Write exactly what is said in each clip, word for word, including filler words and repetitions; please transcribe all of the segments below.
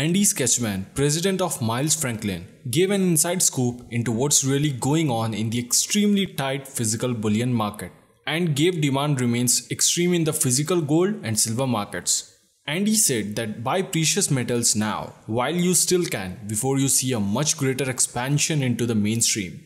Andy Schectman, president of Miles Franklin, gave an inside scoop into what's really going on in the extremely tight physical bullion market, and gave demand remains extreme in the physical gold and silver markets. Andy said that buy precious metals now, while you still can, before you see a much greater expansion into the mainstream.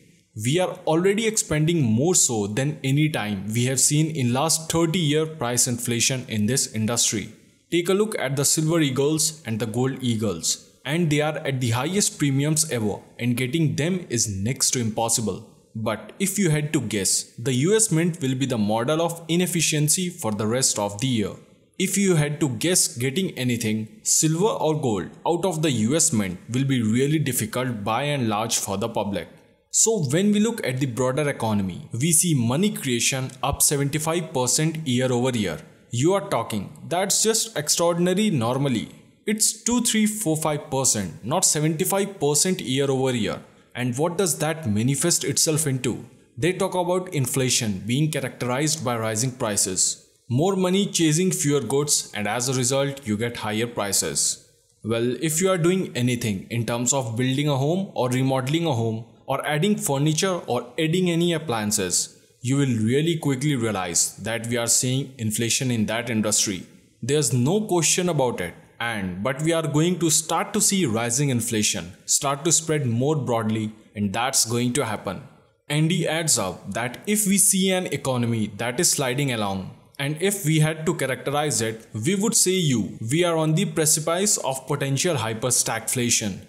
We are already expanding more so than any time we have seen in last thirty year price inflation in this industry. Take a look at the silver eagles and the gold eagles, and they are at the highest premiums ever, and getting them is next to impossible. But if you had to guess, the U S Mint will be the model of inefficiency for the rest of the year. If you had to guess getting anything, silver or gold, out of the U S Mint will be really difficult by and large for the public. So when we look at the broader economy, we see money creation up seventy-five percent year over year. You are talking, that's just extraordinary normally. It's two, three, four, five percent, not seventy-five percent year over year. And what does that manifest itself into? They talk about inflation being characterized by rising prices. More money chasing fewer goods, and as a result, you get higher prices. Well, if you are doing anything in terms of building a home or remodeling a home or adding furniture or adding any appliances, you will really quickly realize that we are seeing inflation in that industry. There's no question about it, and but we are going to start to see rising inflation start to spread more broadly, and that's going to happen. Andy adds up that if we see an economy that is sliding along, and if we had to characterize it, we would say you, we are on the precipice of potential hyper-stagflation.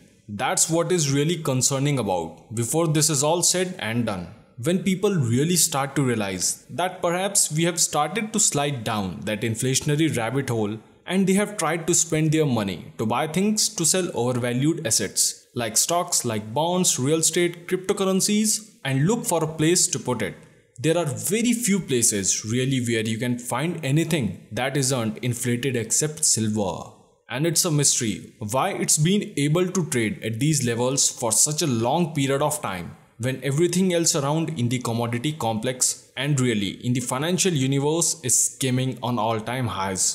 That's what is really concerning about before this is all said and done. When people really start to realize that perhaps we have started to slide down that inflationary rabbit hole, and they have tried to spend their money to buy things to sell overvalued assets like stocks, like bonds, real estate, cryptocurrencies, and look for a place to put it. There are very few places really where you can find anything that isn't inflated except silver. And it's a mystery why it's been able to trade at these levels for such a long period of time, when everything else around in the commodity complex and really in the financial universe is skimming on all-time highs.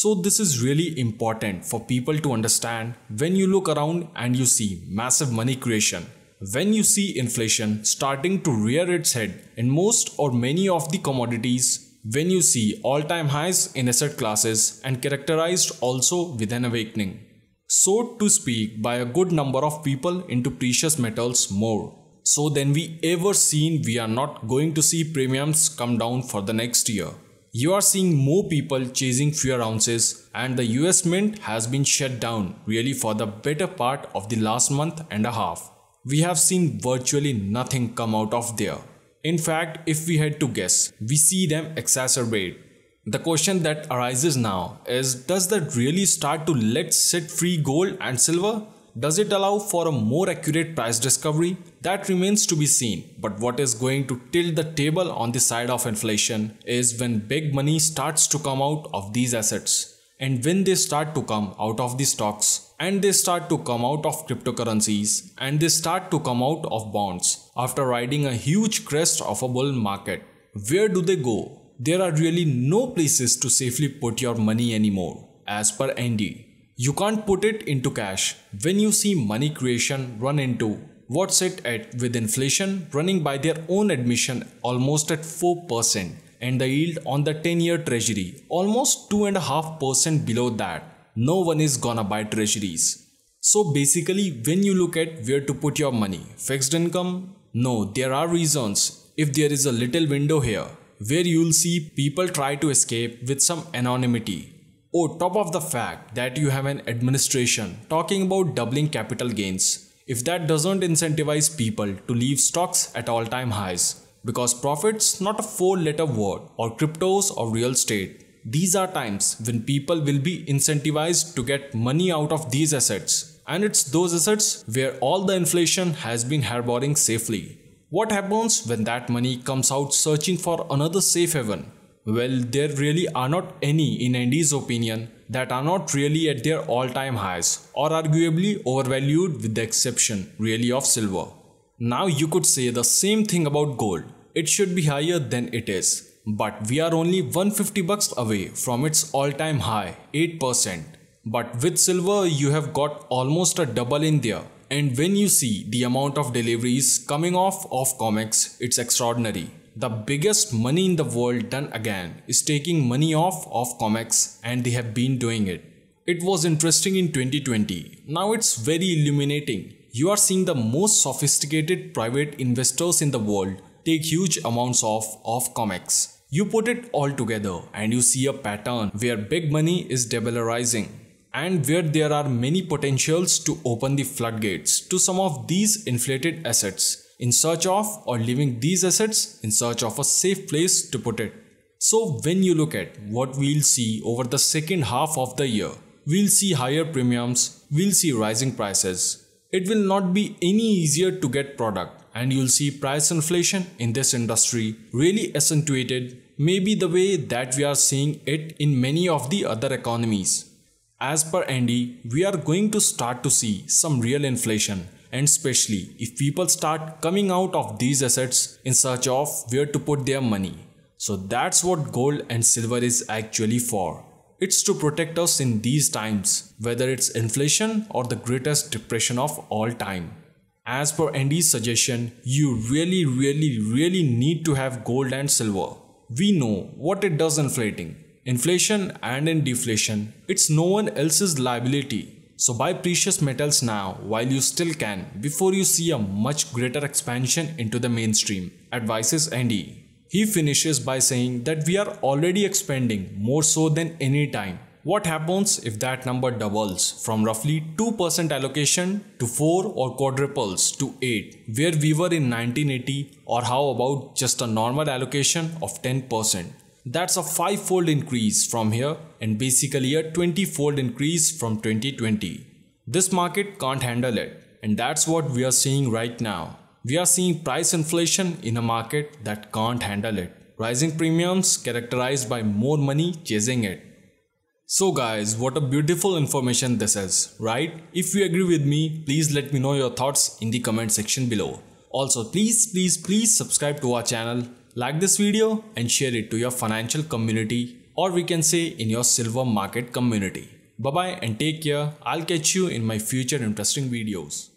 So this is really important for people to understand when you look around and you see massive money creation, when you see inflation starting to rear its head in most or many of the commodities, when you see all-time highs in asset classes and characterized also with an awakening, so to speak, by a good number of people into precious metals more so than we ever seen. We are not going to see premiums come down for the next year. You are seeing more people chasing fewer ounces, and the U S Mint has been shut down really for the better part of the last month and a half. We have seen virtually nothing come out of there. In fact, if we had to guess, we see them exacerbate. The question that arises now is, does that really start to let set free gold and silver? Does it allow for a more accurate price discovery? That remains to be seen, but what is going to tilt the table on the side of inflation is when big money starts to come out of these assets, and when they start to come out of the stocks, and they start to come out of cryptocurrencies, and they start to come out of bonds after riding a huge crest of a bull market. Where do they go? There are really no places to safely put your money anymore, as per Andy. You can't put it into cash when you see money creation run into what's it at, with inflation running by their own admission almost at four percent, and the yield on the ten year treasury almost two point five percent below that. No one is gonna buy treasuries. So basically, when you look at where to put your money, fixed income? No, there are reasons. If there is a little window here where you'll see people try to escape with some anonymity. Oh, top of the fact that you have an administration talking about doubling capital gains, if that doesn't incentivize people to leave stocks at all-time highs, because profit's not a four-letter word, or cryptos or real estate. These are times when people will be incentivized to get money out of these assets, and it's those assets where all the inflation has been harboring safely. What happens when that money comes out searching for another safe haven? Well, there really are not any, in Andy's opinion, that are not really at their all-time highs or arguably overvalued, with the exception really of silver. Now you could say the same thing about gold. It should be higher than it is, but we are only one hundred fifty bucks away from its all-time high, eight percent. But with silver, you have got almost a double in there. And when you see the amount of deliveries coming off of Comex, it's extraordinary. The biggest money in the world done again is taking money off of Comex, and they have been doing it. It was interesting in twenty twenty. Now it's very illuminating. You are seeing the most sophisticated private investors in the world take huge amounts off of Comex. You put it all together and you see a pattern where big money is dollarizing, and where there are many potentials to open the floodgates to some of these inflated assets in search of, or leaving these assets in search of, a safe place to put it. So when you look at what we'll see over the second half of the year, we'll see higher premiums, we'll see rising prices. It will not be any easier to get product, and you'll see price inflation in this industry really accentuated, maybe the way that we are seeing it in many of the other economies. As per Andy, we are going to start to see some real inflation, and especially if people start coming out of these assets in search of where to put their money. So that's what gold and silver is actually for. It's to protect us in these times, whether it's inflation or the greatest depression of all time. As per Andy's suggestion, you really, really, really need to have gold and silver. We know what it does inflating. Inflation and in deflation, it's no one else's liability. So buy precious metals now while you still can, before you see a much greater expansion into the mainstream, advises Andy. He finishes by saying that we are already expanding more so than any time. What happens if that number doubles from roughly two percent allocation to four or quadruples to eight, where we were in nineteen eighty, or how about just a normal allocation of ten percent? That's a five-fold increase from here, and basically a twenty-fold increase from twenty twenty. This market can't handle it, and that's what we are seeing right now. We are seeing price inflation in a market that can't handle it. Rising premiums characterized by more money chasing it. So guys, what a beautiful information this is, right? If you agree with me, please let me know your thoughts in the comment section below. Also, please, please, please subscribe to our channel, like this video and share it to your financial community, or we can say in your silver market community. Bye bye and take care. I'll catch you in my future interesting videos.